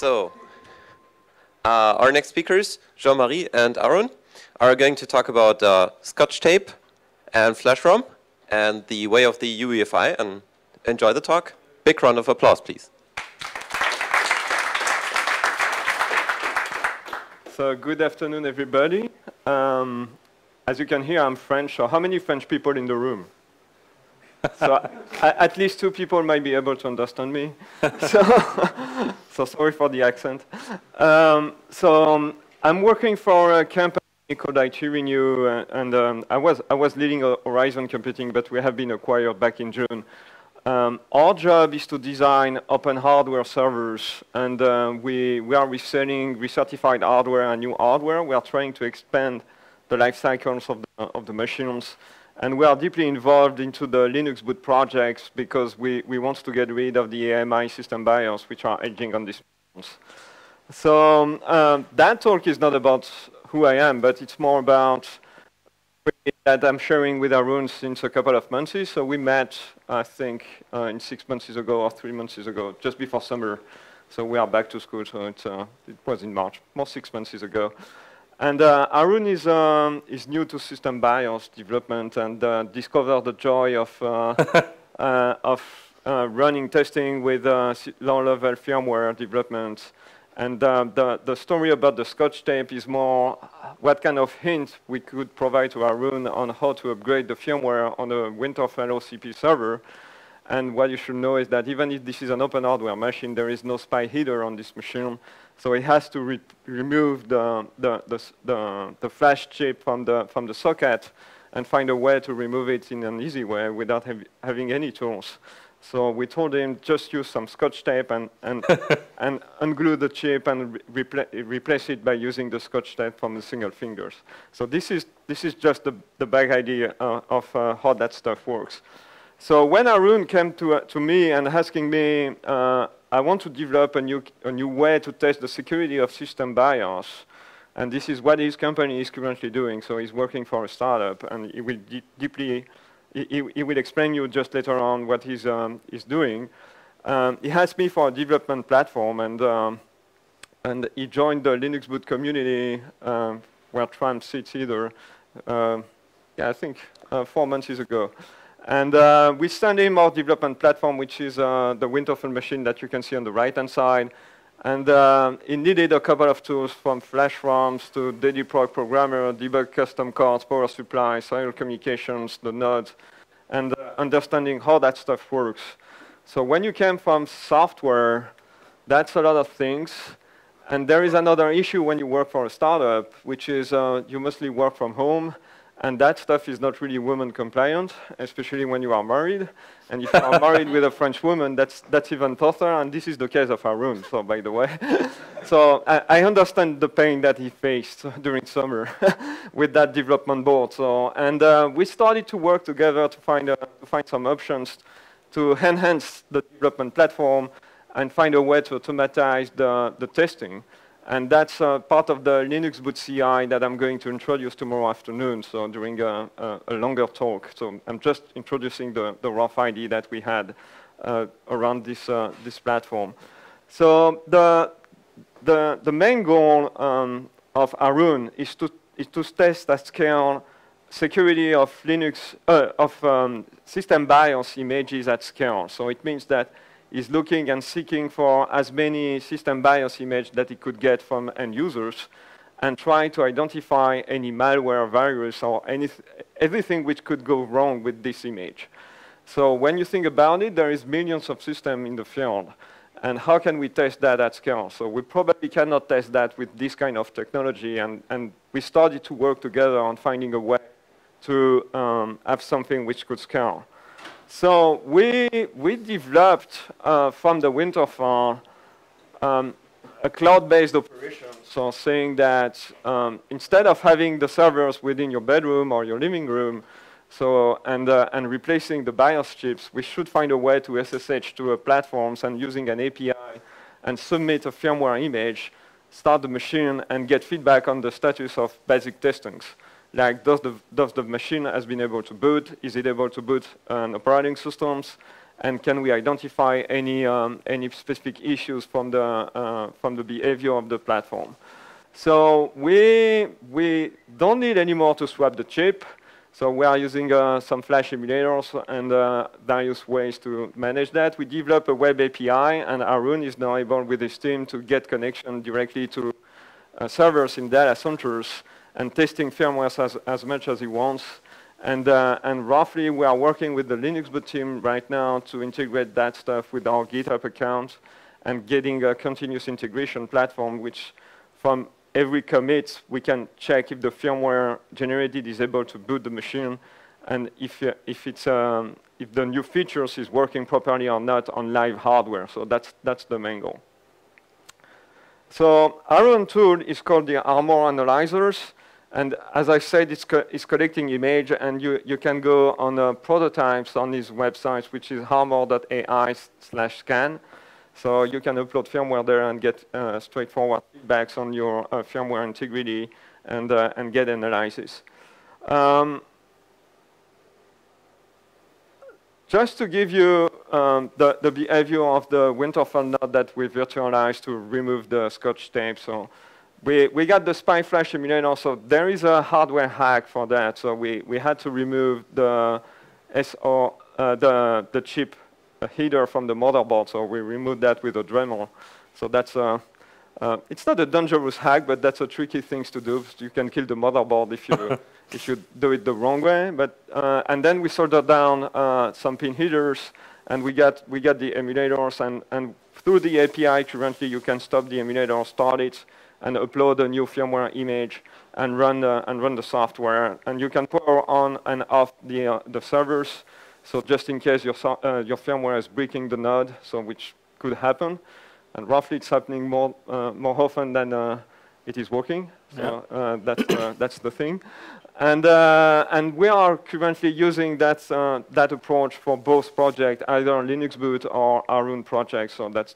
So our next speakers, Jean Marie and Arun, are going to talk about Scotch tape and Flashrom and the way of the UEFI, and enjoy the talk. Big round of applause, please. So good afternoon, everybody. As you can hear, I'm French. So how many French people in the room? So at least two people might be able to understand me. So, so sorry for the accent. I'm working for a company called IT Renew, and I was leading Horizon Computing, but we have been acquired back in June. Our job is to design open hardware servers, and we are reselling recertified hardware and new hardware. We are trying to expand the life cycles of the machines, and we are deeply involved into the Linux boot projects because we want to get rid of the AMI system BIOS, which are edging on these machines. So that talk is not about who I am, but it's more about that I'm sharing with Arun since a couple of months. So we met, I think, in 6 months ago or 3 months ago, just before summer. So we are back to school, so it was in March, more 6 months ago. And Arun is new to system BIOS development and discovered the joy of running testing with low-level firmware development. And the story about the Scotch tape is more what kind of hint we could provide to Arun on how to upgrade the firmware on a Winterfell OCP server. And what you should know is that even if this is an open hardware machine, there is no spy header on this machine. So it has to remove the flash chip from the socket and find a way to remove it in an easy way without having any tools. So we told him, just use some Scotch tape and unglue the chip and replace it by using the Scotch tape from the single fingers. So this is just the big idea of how that stuff works. So when Arun came to me and asking me, I want to develop a new way to test the security of system BIOS, and this is what his company is currently doing. So he's working for a startup, and he will deeply. He will explain you just later on what he's doing. He asked me for a development platform, and he joined the Linux boot community where Tram sits either. Yeah, I think 4 months ago, and we sent him our development platform, which is the Winterfell machine that you can see on the right-hand side. And he needed a couple of tools from flash ROMs to Dediprog programmer, debug custom cards, power supply, serial communications, the nodes, and understanding how that stuff works. So when you came from software, that's a lot of things. And there is another issue when you work for a startup, which is you mostly work from home. And that stuff is not really woman compliant, especially when you are married. And if you are married with a French woman, that's even tougher. And this is the case of Arun, so by the way. So I understand the pain that he faced during summer with that development board. So, and we started to work together to find some options to enhance the development platform and find a way to automatize the testing. And that's part of the Linux boot CI that I'm going to introduce tomorrow afternoon, so during a longer talk. So I'm just introducing the rough idea that we had around this platform. So the main goal of Arun is to test at scale security of Linux system BIOS images at scale. So it means that is looking and seeking for as many system BIOS images that it could get from end users and try to identify any malware, virus, or everything which could go wrong with this image. So when you think about it, there is millions of systems in the field. And how can we test that at scale? So we probably cannot test that with this kind of technology. And we started to work together on finding a way to have something which could scale. So we developed from the Winterfell a cloud-based operation. So saying that instead of having the servers within your bedroom or your living room, so and replacing the BIOS chips, we should find a way to SSH to platforms and using an API and submit a firmware image, start the machine, and get feedback on the status of basic testings. Like, does the machine has been able to boot? Is it able to boot an operating systems? and can we identify any specific issues from the behavior of the platform. So we don't need anymore to swap the chip. So we are using some flash emulators and various ways to manage that. We develop a web API, and Arun is now able with his team to get connection directly to servers in data centers and testing firmware as much as he wants. And roughly, we are working with the Linux boot team right now to integrate that stuff with our GitHub account and getting a continuous integration platform, which from every commit, we can check if the firmware generated is able to boot the machine, and if the new features is working properly or not on live hardware. So that's the main goal. So Arun tool is called the Armor Analyzers, and as I said, it's collecting image, and you can go on prototypes on his website, which is harmor.ai/scan. So you can upload firmware there and get straightforward feedbacks on your firmware integrity and get analysis. Just to give you the behavior of the Winterfell node that we virtualized to remove the Scotch tape. So we got the spy flash emulator. So there is a hardware hack for that. So we had to remove the the chip header from the motherboard, so we removed that with a Dremel. So that's it's not a dangerous hack, but that's a tricky thing to do. You can kill the motherboard if you if you do it the wrong way. But and then we soldered down some pin headers, and we got the emulators, and through the API currently you can stop the emulator, start it, and upload a new firmware image and run the software, and you can power on and off the servers. So just in case your firmware is breaking the node, so which could happen, and roughly it's happening more often than it is working. So yeah. That's the thing, and we are currently using that approach for both projects, either Linux boot or Arun project. So that's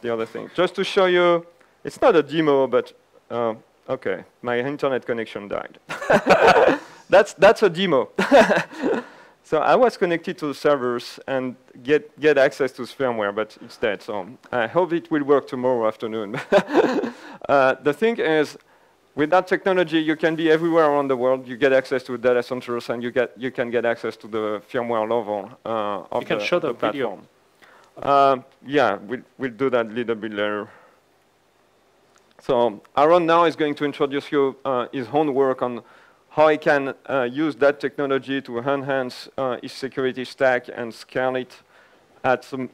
the other thing. Just to show you, it's not a demo, but okay, my internet connection died. That's a demo. So I was connected to the servers and get access to this firmware, but it's dead. So I hope it will work tomorrow afternoon. The thing is, with that technology, you can be everywhere around the world. You get access to data centers, and you can get access to the firmware level of you can show the platform. Video. Yeah, we'll do that a little bit later. So Arun now is going to introduce you his own work on how he can use that technology to enhance his security stack and scale it at some,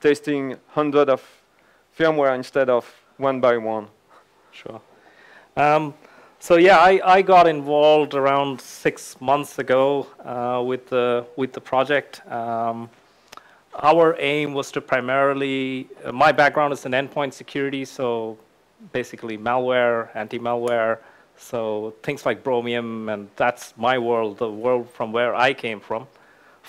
testing 100 of firmware instead of one by one. Sure. So yeah, I got involved around 6 months ago with the project. Our aim was to primarily, my background is in endpoint security, so basically malware, anti-malware, so things like Bromium, and that's my world, the world from where I came from.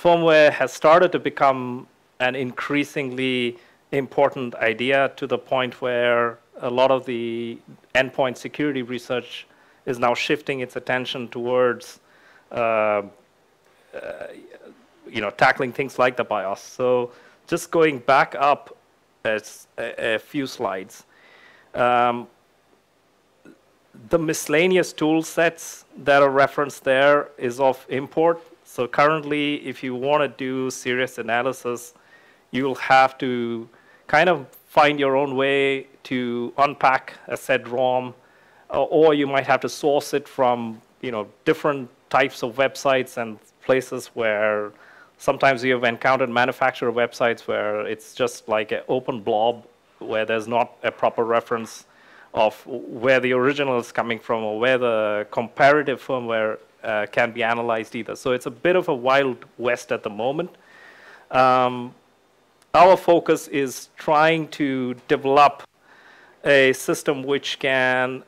Firmware has started to become an increasingly important idea to the point where a lot of the endpoint security research is now shifting its attention towards tackling things like the BIOS. So just going back up a few slides. The miscellaneous tool sets that are referenced there is of import. So currently, if you want to do serious analysis, you'll have to kind of find your own way to unpack a said ROM, or you might have to source it from different types of websites and places where sometimes you have encountered manufacturer websites where it's just like an open blob where there's not a proper reference of where the original is coming from or where the comparative firmware can be analyzed either. So it's a bit of a wild west at the moment. Our focus is trying to develop a system which can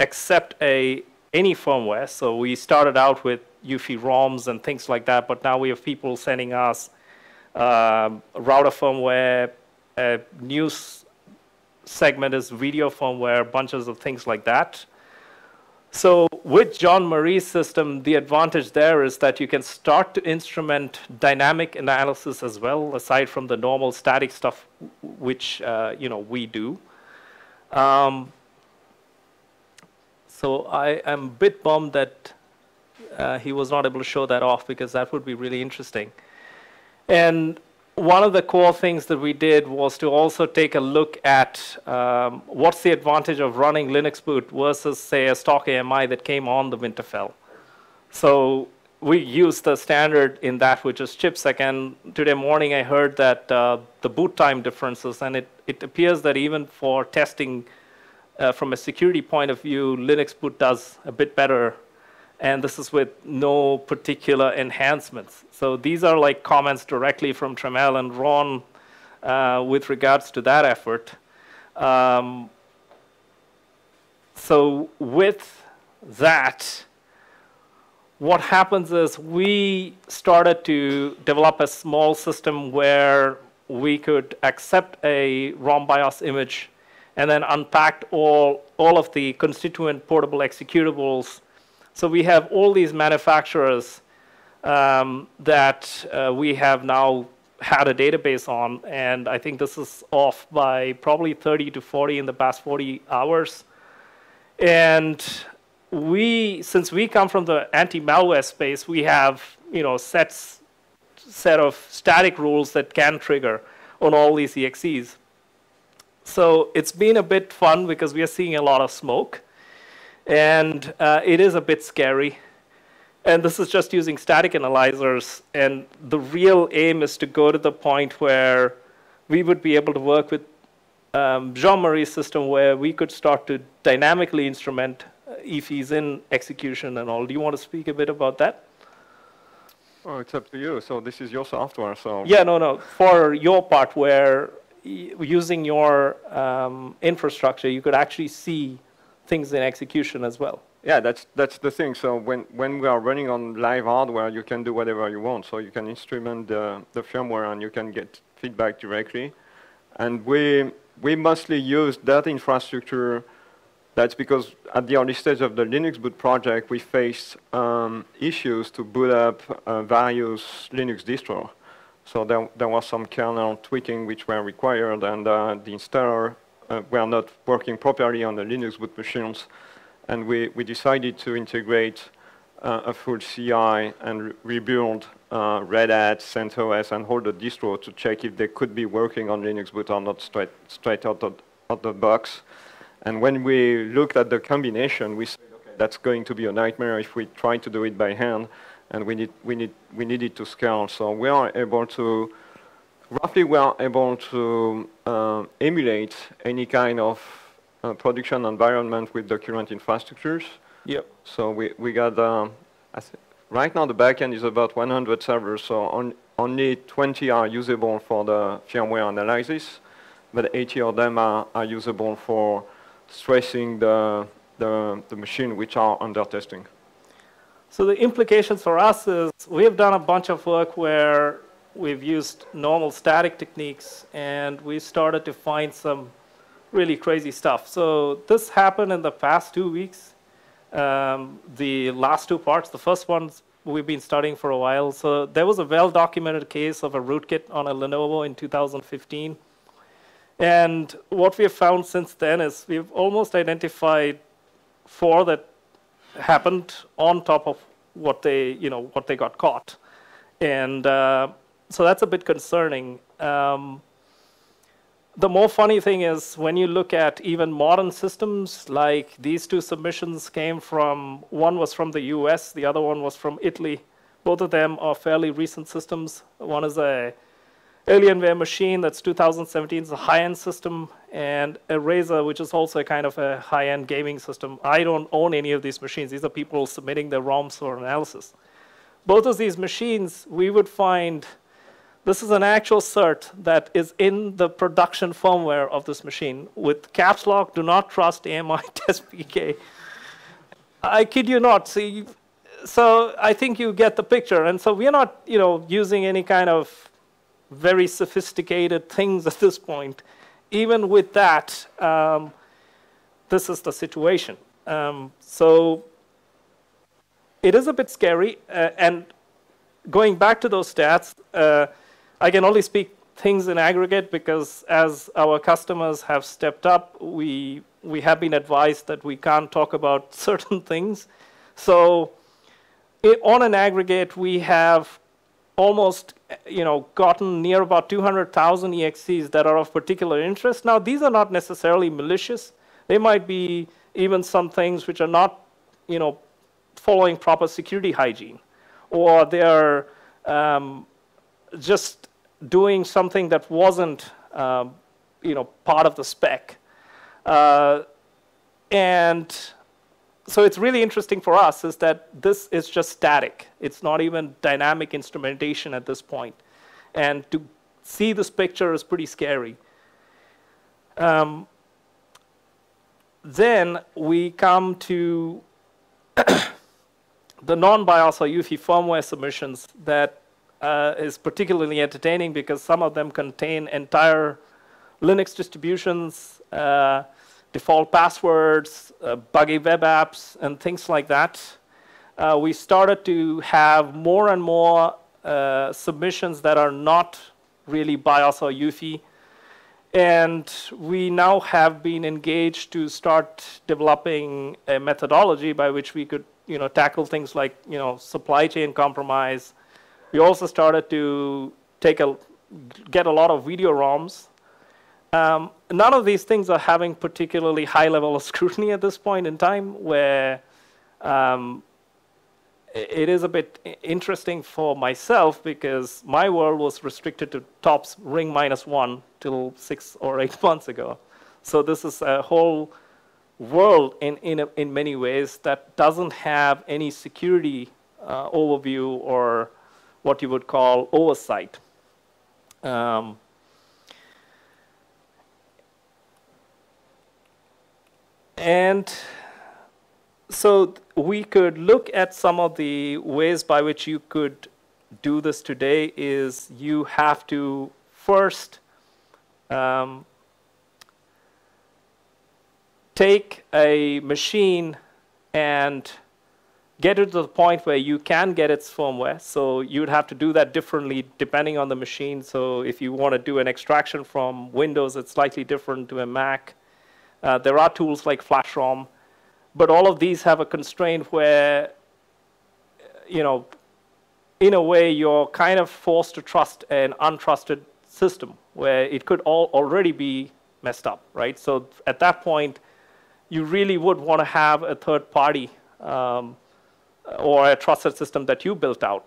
accept any firmware. So we started out with UEFI ROMs and things like that, but now we have people sending us router firmware, news segment is video firmware, bunches of things like that. So With Jean Marie's system, the advantage there is that you can start to instrument dynamic analysis as well, aside from the normal static stuff which we do. So I am a bit bummed that he was not able to show that off, because that would be really interesting. And one of the core things that we did was to also take a look at what's the advantage of running Linux boot versus, say, a stock AMI that came on the Winterfell. So we used the standard in that, which is ChipSec. And today morning, I heard that the boot time differences, and it appears that even for testing from a security point of view, Linux boot does a bit better. And this is with no particular enhancements. So these are like comments directly from Tramel and Ron with regards to that effort. So with that, what happens is we started to develop a small system where we could accept a ROM BIOS image and then unpack all of the constituent portable executables. So we have all these manufacturers that we have now had a database on, and I think this is off by probably 30 to 40 in the past 40 hours. And we, since we come from the anti-malware space, we have set of static rules that can trigger on all these EXEs. So it's been a bit fun because we are seeing a lot of smoke. And it is a bit scary. And this is just using static analyzers. And the real aim is to go to the point where we would be able to work with Jean Marie's system, where we could start to dynamically instrument EFEs in execution and all. Do you want to speak a bit about that? Oh, it's up to you. So this is your software. So yeah, no. For your part, where using your infrastructure, you could actually see things in execution as well. Yeah, that's the thing. So when we are running on live hardware, you can do whatever you want. So you can instrument the firmware and you can get feedback directly. And we mostly use that infrastructure. That's because at the early stage of the Linux boot project, we faced issues to boot up various Linux distros. So there was some kernel tweaking which were required, and the installer we are not working properly on the Linux boot machines, and we decided to integrate a full CI and rebuild Red Hat, CentOS, and all the distro to check if they could be working on Linux boot or not straight out of the box. And when we looked at the combination, we said, okay, that's going to be a nightmare if we try to do it by hand, and we needed to scale. So we are able to. Roughly, we are able to emulate any kind of production environment with the current infrastructures. Yep. So we got, right now the backend is about 100 servers, so only 20 are usable for the firmware analysis, but 80 of them are usable for stressing the machine which are under testing. So the implications for us is we have done a bunch of work where we've used normal static techniques, and we started to find some really crazy stuff. So this happened in the past 2 weeks. The last two parts, the first one we've been studying for a while. So there was a well-documented case of a rootkit on a Lenovo in 2015. And what we have found since then is we've almost identified 4 that happened on top of what they got caught. And so that's a bit concerning. The more funny thing is when you look at even modern systems, like these 2 submissions came from, one was from the US, the other one was from Italy. Both of them are fairly recent systems. One is a Alienware machine that's 2017, it's a high-end system, and a Razer, which is also a kind of a high-end gaming system. I don't own any of these machines. These are people submitting their ROMs for analysis. Both of these machines, we would find this is an actual cert that is in the production firmware of this machine with caps lock, do not trust AMI test PK. I kid you not. See, so I think you get the picture. And so we are not using any kind of very sophisticated things at this point. Even with that, this is the situation. So it is a bit scary. And going back to those stats, I can only speak things in aggregate because as our customers have stepped up, we have been advised that we can't talk about certain things. So on an aggregate, we have almost gotten near about 200,000 EXCs that are of particular interest. Now, these are not necessarily malicious. They might be even some things which are not following proper security hygiene, or they're just doing something that wasn't part of the spec. And so it's really interesting for us is that this is just static. It's not even dynamic instrumentation at this point. And to see this picture is pretty scary. Then we come to the non-BIOS or UEFI firmware submissions that is particularly entertaining because some of them contain entire Linux distributions, default passwords, buggy web apps, and things like that. We started to have more and more submissions that are not really BIOS or UEFI. And we now have been engaged to start developing a methodology by which we could tackle things like supply chain compromise. We also started to get a lot of video ROMs. None of these things are having particularly high level of scrutiny at this point in time, where it is a bit interesting for myself because my world was restricted to TOPS ring -1 till 6 or 8 months ago. So this is a whole world in many ways that doesn't have any security overview or what you would call oversight. And so we could look at some of the ways by which you could do this today is you have to first take a machine and get it to the point where you can get its firmware. So you'd have to do that differently depending on the machine. So if you want to do an extraction from Windows, it's slightly different to a Mac. There are tools like Flashrom, but all of these have a constraint where, in a way, you're kind of forced to trust an untrusted system where it could already be messed up, right? So at that point, you really would want to have a third party or a trusted system that you built out.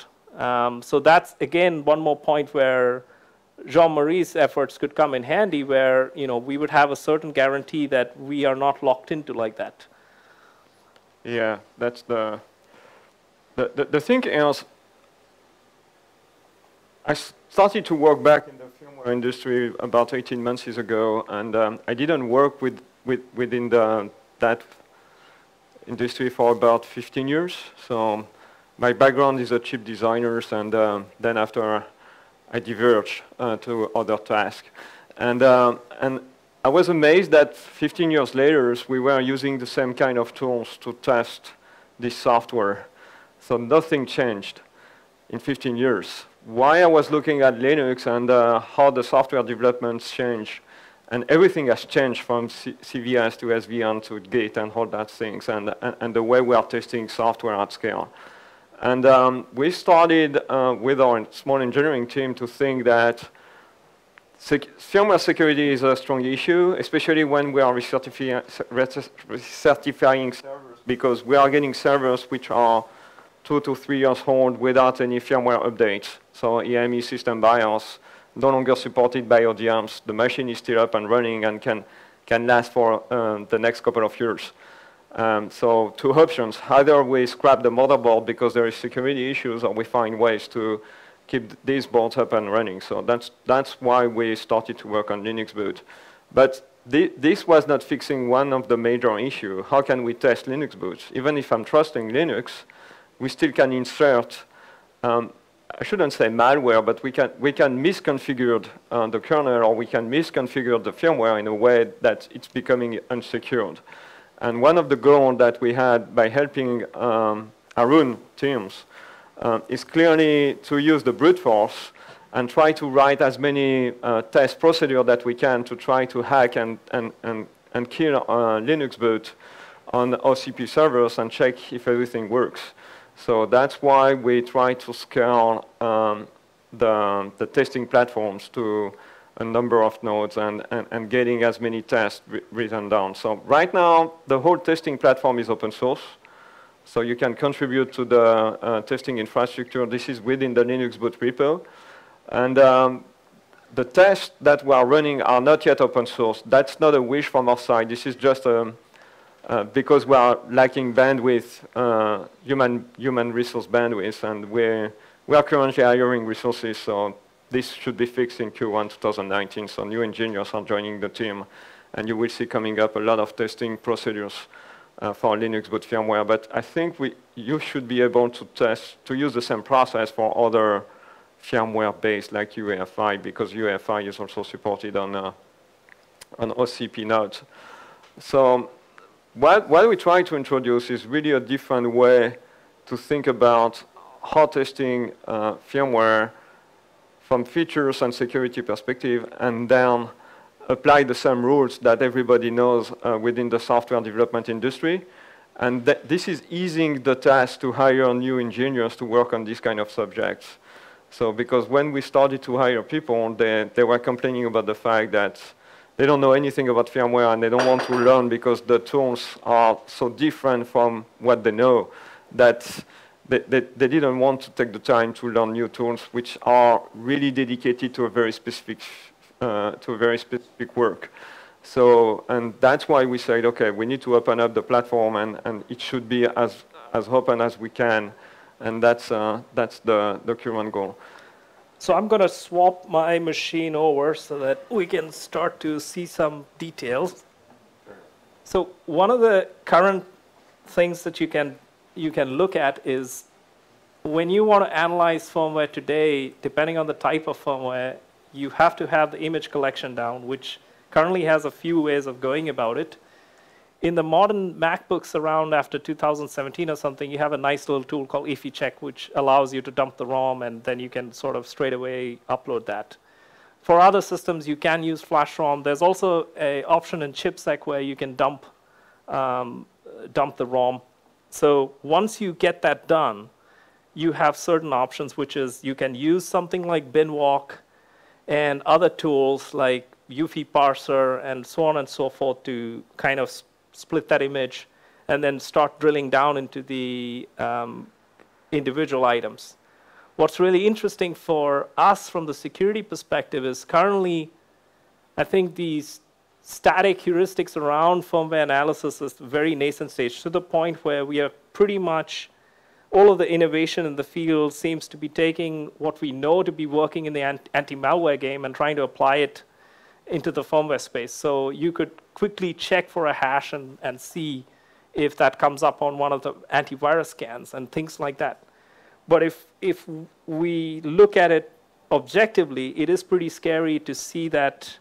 So that's, again, one more point where Jean Marie's efforts could come in handy, where we would have a certain guarantee that we are not locked into like that. Yeah, that's the thing else. I started to work back in the firmware industry about 18 months ago, and I didn't work within that industry for about 15 years. So my background is a chip designer, and then after I diverged to other tasks. And I was amazed that 15 years later, we were using the same kind of tools to test this software. So nothing changed in 15 years. Why I was looking at Linux and how the software developments change, and everything has changed from CVS to SVN to Git and all that things, and the way we are testing software at scale. And we started with our small engineering team to think that firmware security is a strong issue, especially when we are recertifying servers, because we are getting servers which are 2 to 3 years old without any firmware updates. So AMI system BIOS, no longer supported by ODMs. The machine is still up and running and can last for the next couple of years. So two options, either we scrap the motherboard because there is security issues, or we find ways to keep these boards up and running. So that's why we started to work on Linux boot. But this was not fixing one of the major issues. How can we test Linux boot? Even if I'm trusting Linux, we still can insert, I shouldn't say malware, but we can misconfigure the kernel, or we can misconfigure the firmware in a way that it's becoming unsecured. And one of the goals that we had by helping Arun teams is clearly to use the brute force and try to write as many test procedures that we can to try to hack and kill Linux boot on OCP servers and check if everything works. So that's why we try to scale the testing platforms to a number of nodes and getting as many tests written down. So right now, the whole testing platform is open source. So you can contribute to the testing infrastructure. This is within the Linux boot repo. And the tests that we are running are not yet open source. That's not a wish from our side. This is just because we are lacking bandwidth, human resource bandwidth, and we are currently hiring resources. So this should be fixed in Q1 2019. So new engineers are joining the team, and you will see coming up a lot of testing procedures for Linux boot firmware. But I think you should be able to use the same process for other firmware-based like UEFI, because UEFI is also supported on OCP nodes. So what we try to introduce is really a different way to think about how testing firmware from features and security perspective, and then apply the same rules that everybody knows within the software development industry. And this is easing the task to hire new engineers to work on these kind of subjects. So because when we started to hire people, they were complaining about the fact that they don't know anything about firmware and they don't want to learn because the tools are so different from what they know that they didn't want to take the time to learn new tools which are really dedicated to a very specific work. So, and that's why we said, okay, we need to open up the platform and it should be as open as we can. And that's the current goal. So I'm going to swap my machine over so that we can start to see some details. So one of the current things that you can look at is when you want to analyze firmware today, depending on the type of firmware, you have to have the image collection down, which currently has a few ways of going about it. In the modern MacBooks around after 2017 or something, you have a nice little tool called IFI Check, which allows you to dump the ROM, and then you can sort of straight away upload that. For other systems, you can use Flashrom. There's also an option in ChipSec where you can dump the ROM. So once you get that done, you have certain options, which is you can use something like Binwalk and other tools like UEFI parser and so on and so forth to kind of split that image and then start drilling down into the individual items. What's really interesting for us from the security perspective is currently, I think these static heuristics around firmware analysis is very nascent stage to the point where we are pretty much, all of the innovation in the field seems to be taking what we know to be working in the anti-malware game and trying to apply it into the firmware space. So you could quickly check for a hash and see if that comes up on one of the antivirus scans and things like that. But if we look at it objectively, it is pretty scary to see that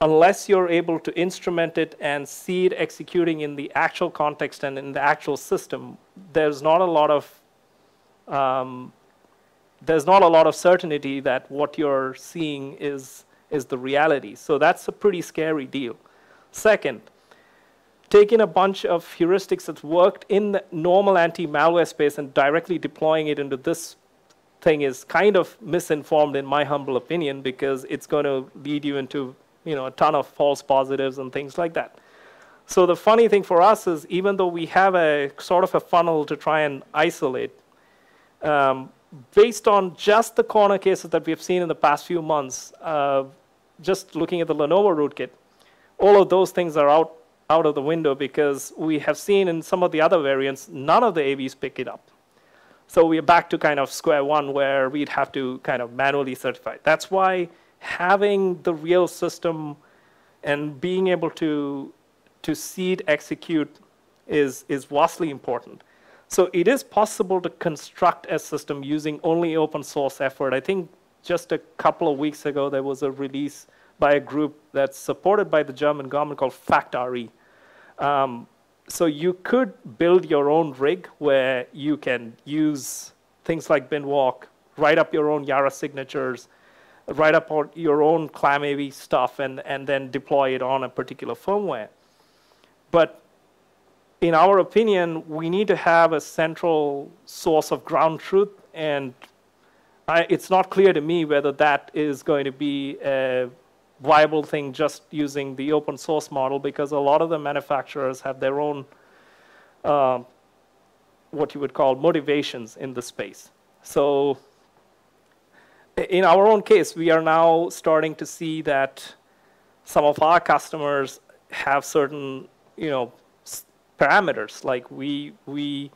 unless you're able to instrument it and see it executing in the actual context and in the actual system, there's not a lot of certainty that what you're seeing is the reality. So that's a pretty scary deal. Second, taking a bunch of heuristics that's worked in the normal anti-malware space and directly deploying it into this thing is kind of misinformed in my humble opinion, because it's going to lead you into, you know, a ton of false positives and things like that. So the funny thing for us is even though we have a sort of a funnel to try and isolate, based on just the corner cases that we've seen in the past few months, just looking at the Lenovo rootkit, all of those things are out of the window because we have seen in some of the other variants, none of the AVs pick it up. So we're back to kind of square one where we'd have to kind of manually certify. That's why having the real system and being able to see it execute is vastly important. So it is possible to construct a system using only open source effort. I think just a couple of weeks ago, there was a release by a group that's supported by the German government called FactRE. So you could build your own rig where you can use things like Binwalk, write up your own Yara signatures, write up your own ClamAV stuff, and then deploy it on a particular firmware. But in our opinion, we need to have a central source of ground truth, and it's not clear to me whether that is going to be a viable thing just using the open source model, because a lot of the manufacturers have their own what you would call motivations in the space. So in our own case, we are now starting to see that some of our customers have certain, parameters, like we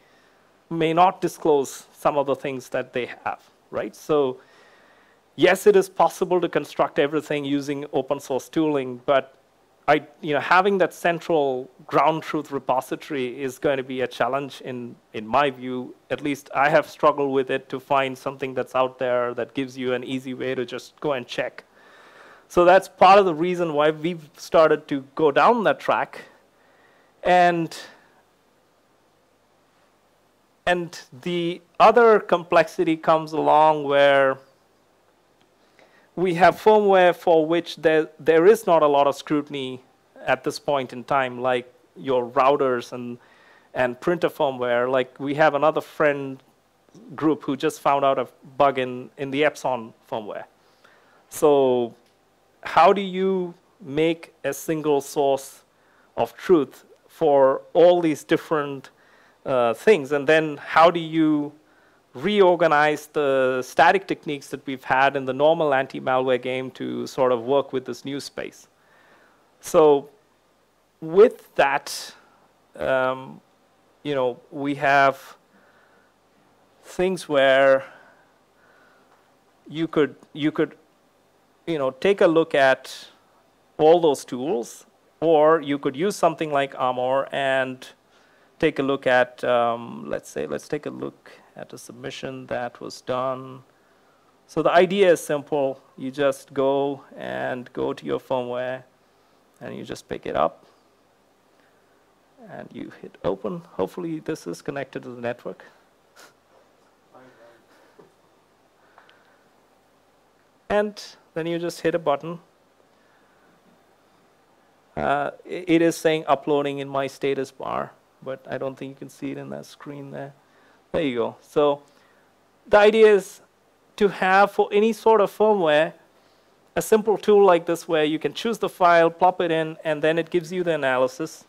may not disclose some of the things that they have, right? So yes, it is possible to construct everything using open source tooling, but having that central ground truth repository is going to be a challenge in my view. At least I have struggled with it to find something that's out there that gives you an easy way to just go and check. So that's part of the reason why we've started to go down that track. And the other complexity comes along where we have firmware for which there is not a lot of scrutiny at this point in time, like your routers and printer firmware. Like we have another friend group who just found out a bug in the Epson firmware. So how do you make a single source of truth for all these different things? And then how do you reorganize the static techniques that we've had in the normal anti-malware game to sort of work with this new space? So with that, we have things where you could take a look at all those tools, or you could use something like Armor and take a look at, let's take a look at a submission that was done. So the idea is simple. You just go to your firmware, and you just pick it up, and you hit open. Hopefully this is connected to the network. And then you just hit a button. It is saying uploading in my status bar, but I don't think you can see it in that screen there. There you go. So the idea is to have, for any sort of firmware, a simple tool like this where you can choose the file, plop it in, and then it gives you the analysis.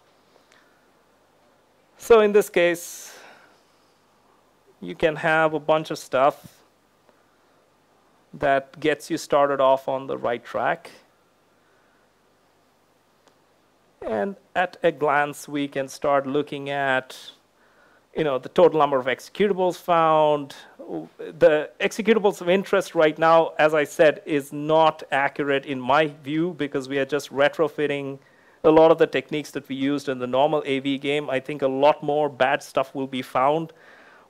So in this case, you can have a bunch of stuff that gets you started off on the right track. And at a glance, we can start looking at the total number of executables found. The executables of interest right now, as I said, is not accurate in my view, because we are just retrofitting a lot of the techniques that we used in the normal AV game. I think a lot more bad stuff will be found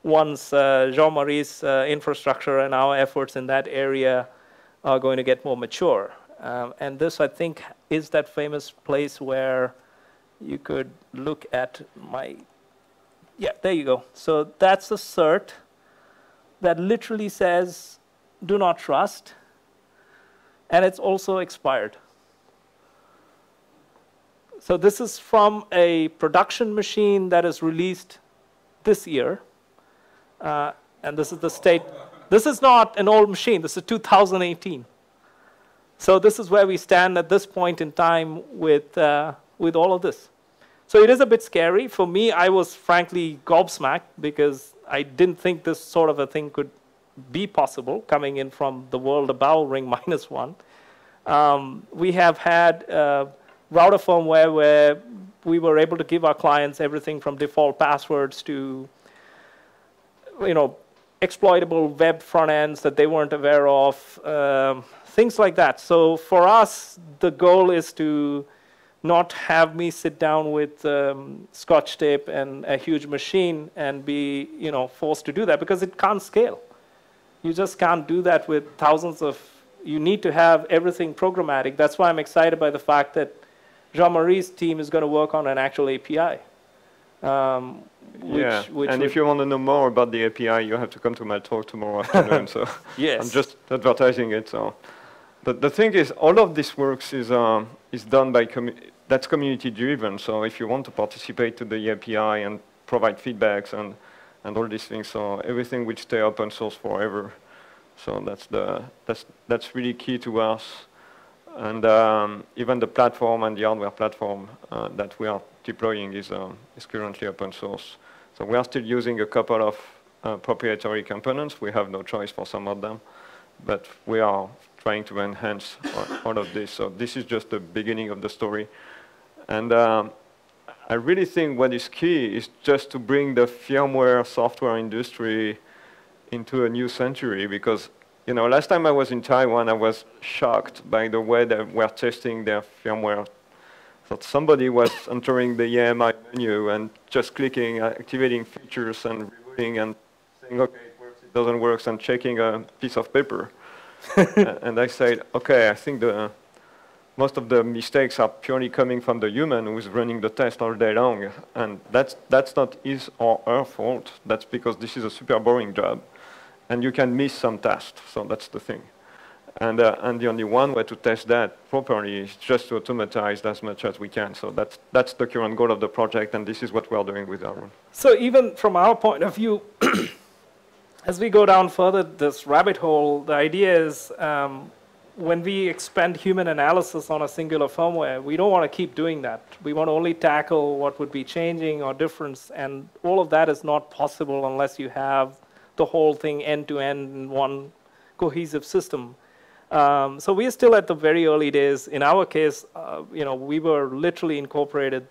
once Jean-Marie's infrastructure and our efforts in that area are going to get more mature. And this, I think, is that famous place where you could look at my... Yeah, there you go. So that's a cert that literally says, do not trust. And it's also expired. So this is from a production machine that is released this year. And this is the state. This is not an old machine. This is 2018. So this is where we stand at this point in time with all of this. So it is a bit scary. For me, I was frankly gobsmacked, because I didn't think this sort of a thing could be possible, coming in from the world of Bowel Ring -1. We have had router firmware where we were able to give our clients everything from default passwords to exploitable web front ends that they weren't aware of, things like that. So for us, the goal is to not have me sit down with Scotch tape and a huge machine and be forced to do that, because it can't scale. You just can't do that with thousands of, you need to have everything programmatic. That's why I'm excited by the fact that Jean-Marie's team is going to work on an actual API And if you want to know more about the API, you have to come to my talk tomorrow afternoon. So yes. I'm just advertising it. So, but the thing is, all of this works is done by that's community driven. So if you want to participate to the API and provide feedbacks and all these things, so everything will stay open source forever. So that's really key to us, and even the platform and the hardware platform that we are deploying is currently open source. So we are still using a couple of proprietary components. We have no choice for some of them, but we are trying to enhance all of this. So this is just the beginning of the story. And I really think what is key is just to bring the firmware software industry into a new century, because last time I was in Taiwan, I was shocked by the way they were testing their firmware. So somebody was entering the AMI menu and just clicking, activating features and rebooting and saying, okay, it works, it doesn't work, and checking a piece of paper. And I said, okay, I think most of the mistakes are purely coming from the human who is running the test all day long. And that's not his or her fault. That's because this is a super boring job. And you can miss some tasks, so that's the thing. And the only one way to test that properly is just to automatize as much as we can. So that's the current goal of the project, and this is what we are doing with Arun. So even from our point of view, as we go down further this rabbit hole, the idea is when we expend human analysis on a singular firmware, we don't want to keep doing that. We want to only tackle what would be changing or difference, and all of that is not possible unless you have the whole thing end-to-end in one cohesive system. So we're still at the very early days. In our case, we were literally incorporated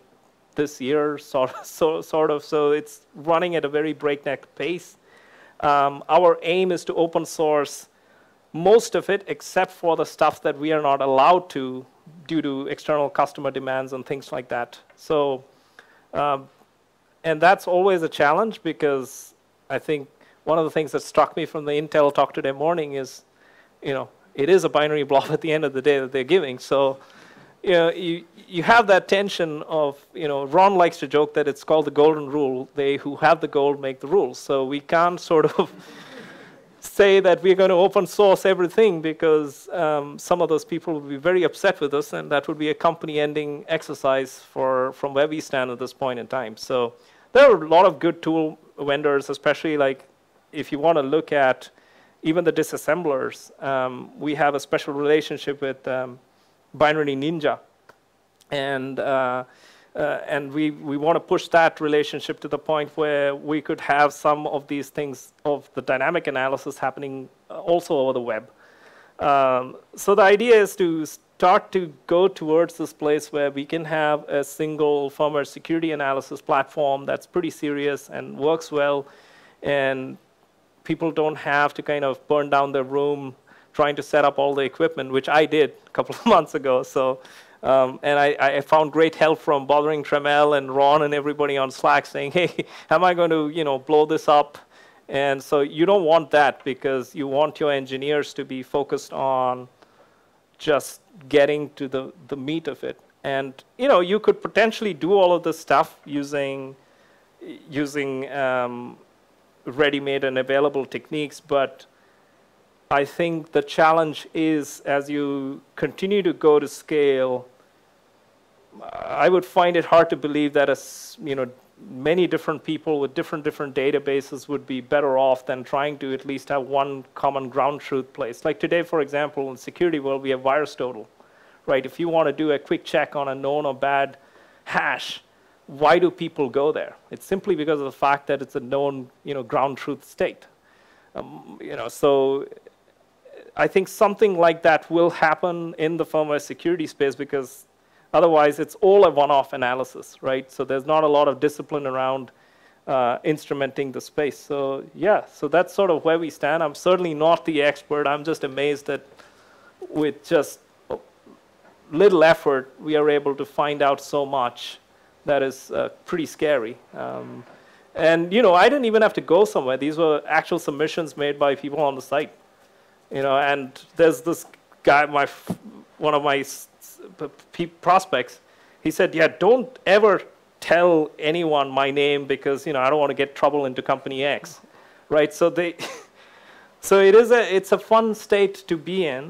this year, sort of. So it's running at a very breakneck pace. Our aim is to open source most of it, except for the stuff that we are not allowed to due to external customer demands and things like that. So, and that's always a challenge, because I think one of the things that struck me from the Intel talk today morning is, it is a binary blob at the end of the day that they're giving. So, you have that tension of, Ron likes to joke that it's called the golden rule. They who have the gold make the rules. So we can't sort of say that we're going to open source everything, because some of those people will be very upset with us, and that would be a company-ending exercise from where we stand at this point in time. So there are a lot of good tool vendors, especially like, if you want to look at even the disassemblers, we have a special relationship with Binary Ninja. And we want to push that relationship to the point where we could have some of these things of the dynamic analysis happening also over the web. So the idea is to start to go towards this place where we can have a single firmware security analysis platform that's pretty serious and works well, and people don't have to kind of burn down their room trying to set up all the equipment, which I did a couple of months ago. So, and I found great help from bothering Tramel and Ron and everybody on Slack saying, hey, am I going to blow this up? And so you don't want that, because you want your engineers to be focused on just getting to the meat of it. And you could potentially do all of this stuff using ready-made and available techniques, but I think the challenge is, as you continue to go to scale, I would find it hard to believe that many different people with different databases would be better off than trying to at least have one common ground truth place. Like today, for example, in security world, we have VirusTotal, right? If you want to do a quick check on a known or bad hash, why do people go there? It's simply because of the fact that it's a known, ground truth state. So I think something like that will happen in the firmware security space, because otherwise it's all a one-off analysis, right? So there's not a lot of discipline around instrumenting the space. So yeah, so that's sort of where we stand. I'm certainly not the expert. I'm just amazed that with just little effort, we are able to find out so much. That is pretty scary. And I didn't even have to go somewhere. These were actual submissions made by people on the site. And there's this guy, one of my prospects, he said, yeah, don't ever tell anyone my name because, you know, I don't want to get trouble into company X, right? So they, so it is a, it's a fun state to be in.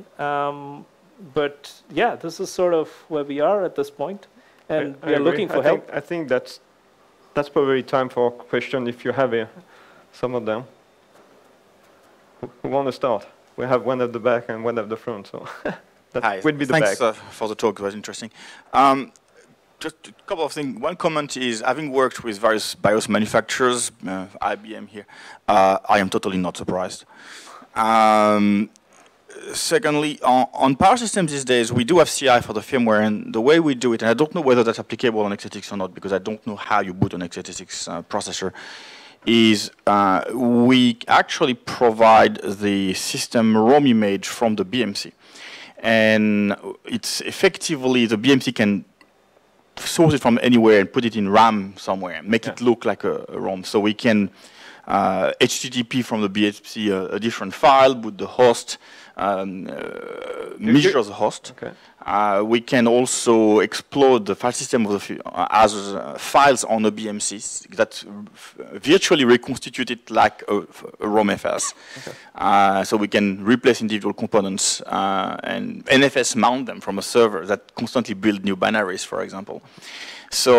But yeah, this is sort of where we are at this point, and we are looking for help. I think that's probably time for a question if you have some of them. Who want to start? We have one at the back and one at the front, so that would be the back. Thanks for the talk. It was interesting. Just a couple of things. One comment is, having worked with various BIOS manufacturers, IBM here, I am totally not surprised. Secondly, on power systems these days, we do have CI for the firmware, and the way we do it, and I don't know whether that's applicable on x86 or not, because I don't know how you boot an x86 processor, is we actually provide the system ROM image from the BMC. And it's effectively, the BMC can source it from anywhere and put it in RAM somewhere, and make it look like a ROM. So we can HTTP from the BMC a different file, boot the host, measure the host. Okay. We can also explore the file system of the as files on the BMC that virtually reconstitute it like a ROM FS. Okay. So we can replace individual components and NFS mount them from a server that constantly builds new binaries, for example. So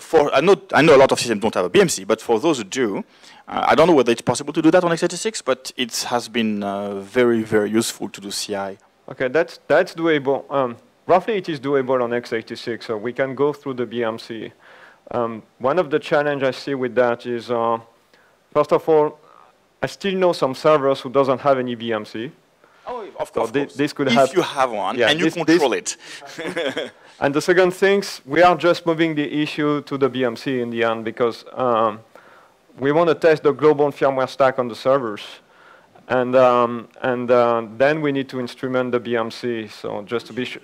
for I know a lot of systems don't have a BMC, but for those who do, I don't know whether it's possible to do that on x86, but it has been very, very useful to do CI. Okay, that's doable. Roughly, it is doable on x86, so we can go through the BMC. One of the challenges I see with that is, first of all, I still know some servers who doesn't have any BMC. Oh, of course. So this could if you have one, yeah, and you control it. And the second thing, we are just moving the issue to the BMC in the end, because we want to test the global firmware stack on the servers. And then we need to instrument the BMC, so just to be sure.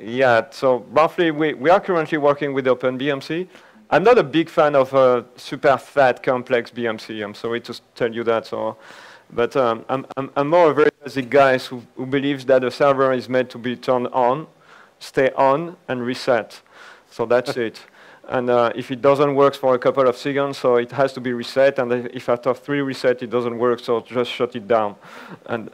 Yeah, so roughly, we are currently working with OpenBMC. I'm not a big fan of a super fat, complex BMC. I'm sorry to tell you that. So, but I'm more a very basic guy who believes that a server is made to be turned on, stay on, and reset. So that's it. And if it doesn't work for a couple of seconds, so it has to be reset. And if after 3 reset it doesn't work, so just shut it down, and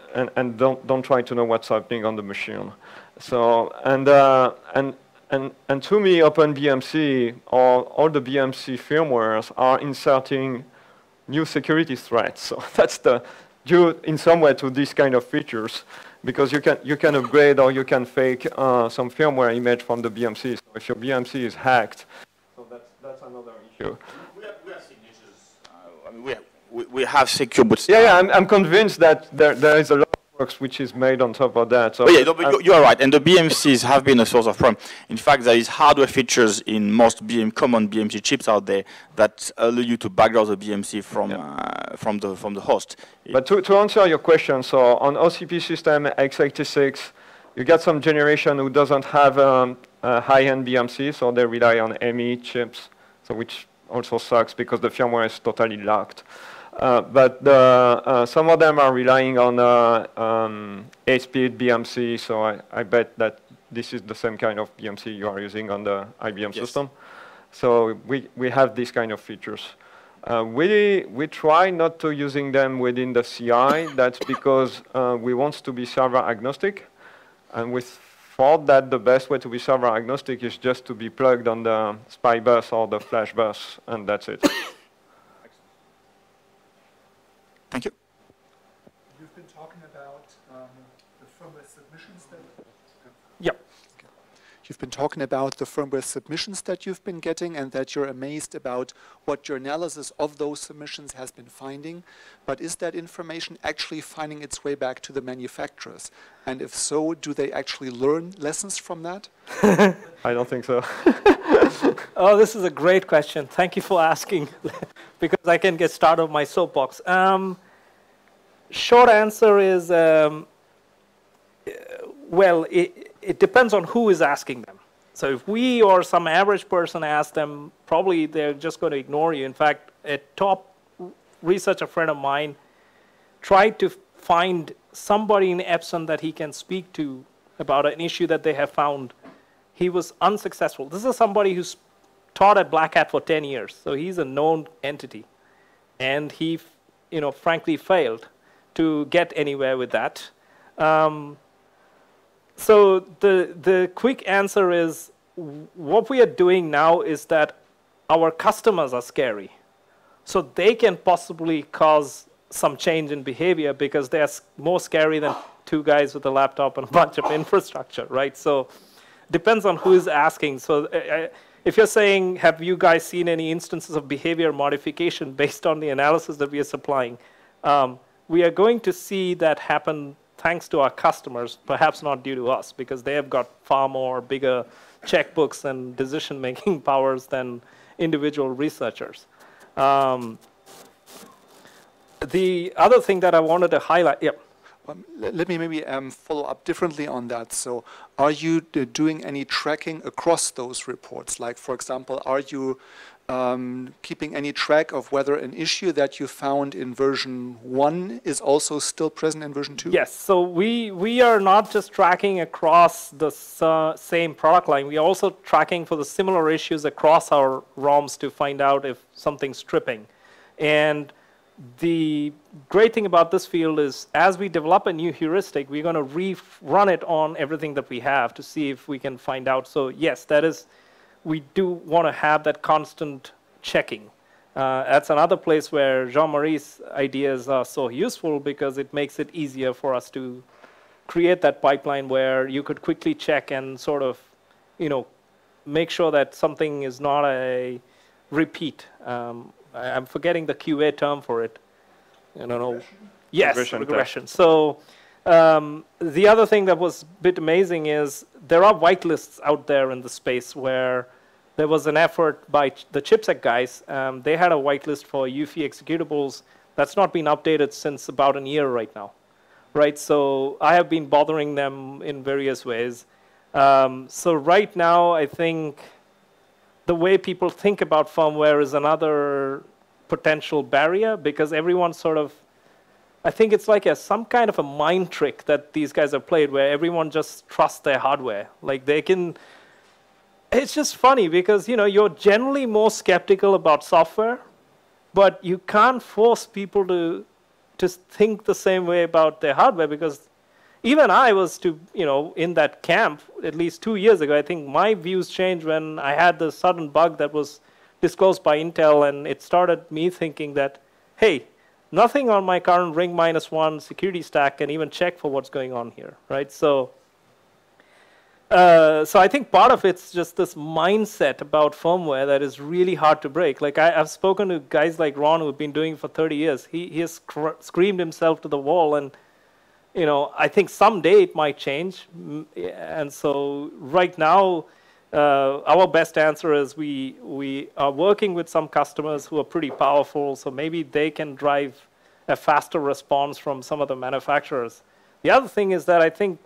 don't try to know what's happening on the machine. So and to me, OpenBMC or all the BMC firmwares are inserting new security threats. So that's the due in some way to these kind of features, because you can upgrade or you can fake some firmware image from the BMC. So if your BMC is hacked. That's another issue. We have signatures. I mean, we have secure boot. Yeah, yeah. I'm convinced that there is a lot of work which is made on top of that. So but yeah, you are right. And the BMCs have been a source of problem. In fact, there is hardware features in most common BMC chips out there that allow you to backdoor the BMC from the host. But to answer your question, so on OCP system x86, you got some generation who doesn't have high-end BMC, so they rely on ME chips, so which also sucks because the firmware is totally locked. But some of them are relying on 8-speed BMC, so I bet that this is the same kind of BMC you are using on the IBM system. So we have these kind of features. We try not to using them within the CI. That's because we want to be server agnostic, and we thought that the best way to be server agnostic is just to be plugged on the SPI bus or the flash bus, and that's it. Thank you. You've been talking about the firmware submissions that. Yeah. You've been talking about the firmware submissions that you've been getting, and that you're amazed about what your analysis of those submissions has been finding. But is that information actually finding its way back to the manufacturers? And if so, do they actually learn lessons from that? I don't think so. Oh, this is a great question. Thank you for asking, because I can get started on my soapbox. Short answer is, well, it depends on who is asking them. So if we or some average person ask them, probably they're just going to ignore you. In fact, a top researcher friend of mine tried to find somebody in Epson that he can speak to about an issue that they have found. He was unsuccessful. This is somebody who's taught at Black Hat for 10 years, so he's a known entity. And he, frankly failed to get anywhere with that. So the quick answer is, what we are doing now is that our customers are scary. So they can possibly cause some change in behavior because they're more scary than two guys with a laptop and a bunch of infrastructure, right? So depends on who is asking. So if you're saying, have you guys seen any instances of behavior modification based on the analysis that we are supplying? We are going to see that happen thanks to our customers, perhaps not due to us, because they have got far more bigger checkbooks and decision-making powers than individual researchers. The other thing that I wanted to highlight, yeah. Let me maybe follow up differently on that. So are you doing any tracking across those reports? Like, for example, are you keeping any track of whether an issue that you found in version 1 is also still present in version 2? Yes. So we are not just tracking across the same product line. We are also tracking for the similar issues across our ROMs to find out if something's tripping. And the great thing about this field is, as we develop a new heuristic, we're going to rerun it on everything that we have to see if we can find out. So yes, that is, we do want to have that constant checking. That's another place where Jean-Marie's ideas are so useful, because it makes it easier for us to create that pipeline where you could quickly check and sort of, make sure that something is not a repeat. I'm forgetting the QA term for it. I don't know. Yes, regression. So the other thing that was a bit amazing is there are whitelists out there in the space where there was an effort by the ChipSec guys. They had a whitelist for UEFI executables that's not been updated since about a year right now, right? So I have been bothering them in various ways. So right now, I think the way people think about firmware is another potential barrier, because everyone sort of, I think it's like some kind of a mind trick that these guys have played where everyone just trusts their hardware. Like they can, it's just funny because, you're generally more skeptical about software, but you can't force people to just think the same way about their hardware, because even I was in that camp at least 2 years ago. I think my views changed when I had the sudden bug that was disclosed by Intel, and it started me thinking that, hey, nothing on my current ring-minus-1 security stack can even check for what's going on here, right? So, I think part of it's just this mindset about firmware that is really hard to break. Like I've spoken to guys like Ron who have been doing it for 30 years. He has screamed himself to the wall, and I think someday it might change. And so right now, our best answer is we are working with some customers who are pretty powerful, so maybe they can drive a faster response from some of the manufacturers. The other thing is that I think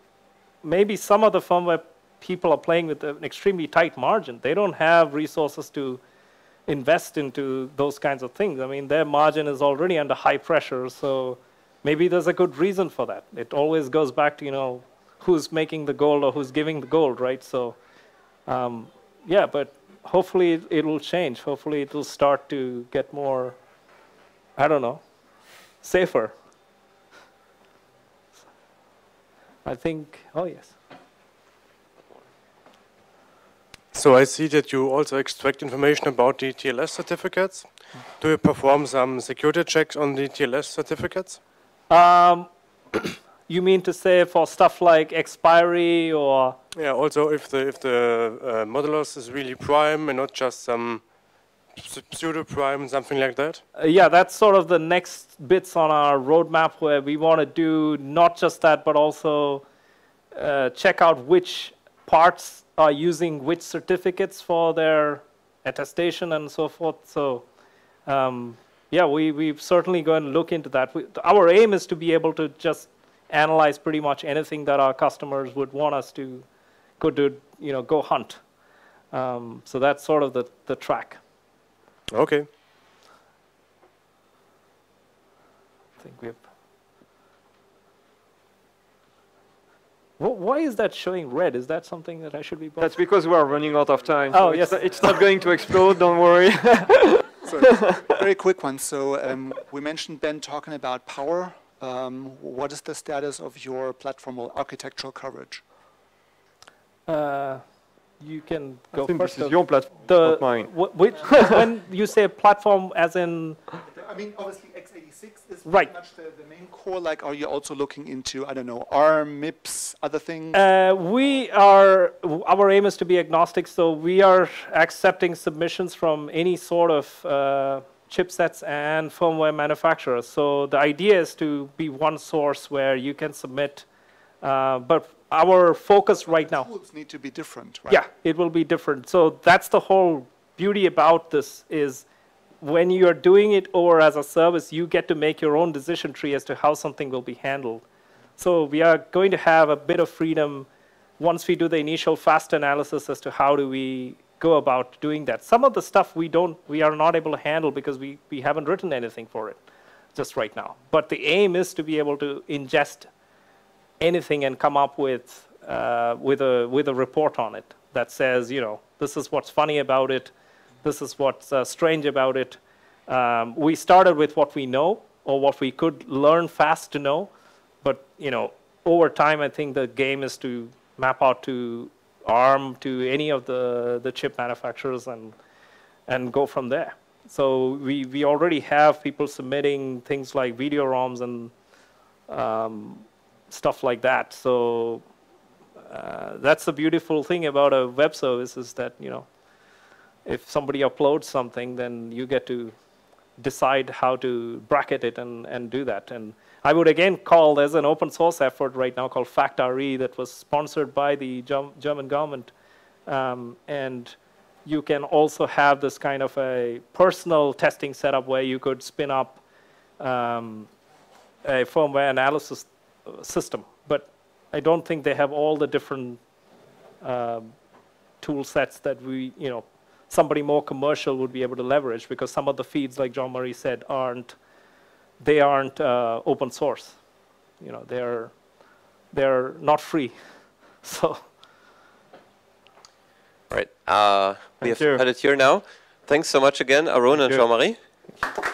maybe some of the firmware people are playing with an extremely tight margin. They don't have resources to invest into those kinds of things. I mean, their margin is already under high pressure, so maybe there's a good reason for that. It always goes back to, who's making the gold or who's giving the gold, right? So, yeah, but hopefully it will change. Hopefully it will start to get more, I don't know, safer. I think, oh, yes. So I see that you also extract information about the TLS certificates. Do you perform some security checks on the TLS certificates? You mean to say for stuff like expiry or? Yeah, also if the modulus is really prime and not just some pseudo-prime, something like that? Yeah, that's sort of the next bits on our roadmap where we want to do not just that, but also check out which parts are using which certificates for their attestation and so forth. So. Yeah, we're certainly going to look into that. Our aim is to be able to just analyze pretty much anything that our customers would want us to go do, go hunt. So that's sort of the track. Okay. I think we have. Why is that showing red? Is that something that I should be bothered? That's because we are running out of time. Oh, so yes. It's not going to explode, don't worry. So, very quick one. So we mentioned Ben talking about power. What is the status of your platform or architectural coverage? You can go first. This is your platform, not mine. When you say platform as in... I mean, obviously, x86 is right. Pretty much the main core. Like, are you also looking into, I don't know, ARM, MIPS, other things? We are, our aim is to be agnostic, so we are accepting submissions from any sort of chipsets and firmware manufacturers. So the idea is to be one source where you can submit, but our focus right now. Tools need to be different, right? Yeah, it will be different. So that's the whole beauty about this is when you are doing it or as a service, you get to make your own decision tree as to how something will be handled. So we are going to have a bit of freedom once we do the initial fast analysis as to how do we go about doing that. Some of the stuff we are not able to handle because we haven't written anything for it just right now. But the aim is to be able to ingest anything and come up with a report on it that says, you know, this is what's funny about it, this is what's strange about it. We started with what we know or what we could learn fast to know, but you know, over time, I think the game is to map out to ARM, to any of the chip manufacturers, and go from there. So we already have people submitting things like video ROMs and stuff like that. So that's the beautiful thing about a web service is that, you know, if somebody uploads something, then you get to decide how to bracket it and do that. And I would again call, there's an open source effort right now called FactRE that was sponsored by the German government. And you can also have this kind of a personal testing setup where you could spin up a firmware analysis system, but I don't think they have all the different tool sets that we, you know, somebody more commercial would be able to leverage because some of the feeds, like Jean Marie said, aren't open source. You know, they're not free. So, all right, we have had it here now. Thanks so much again, Arun and Jean Marie.